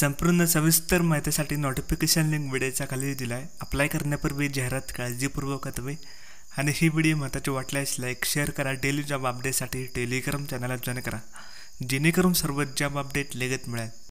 संपूर्ण सविस्तर माहितीसाठी नोटिफिकेशन लिंक व्हिडिओच्या खाली दिला आहे। अप्लाई करण्यापूर्वी जाहिरात काळजीपूर्वक वाचावी आणि ही व्हिडिओ महत्त्वाची वाटल्यास लाईक शेअर करा। डेली जॉब अपडेटसाठी टेलिग्राम चॅनलला जॉईन करा, जेणेकरून सर्व जॉब अपडेट लगेच मिळेल।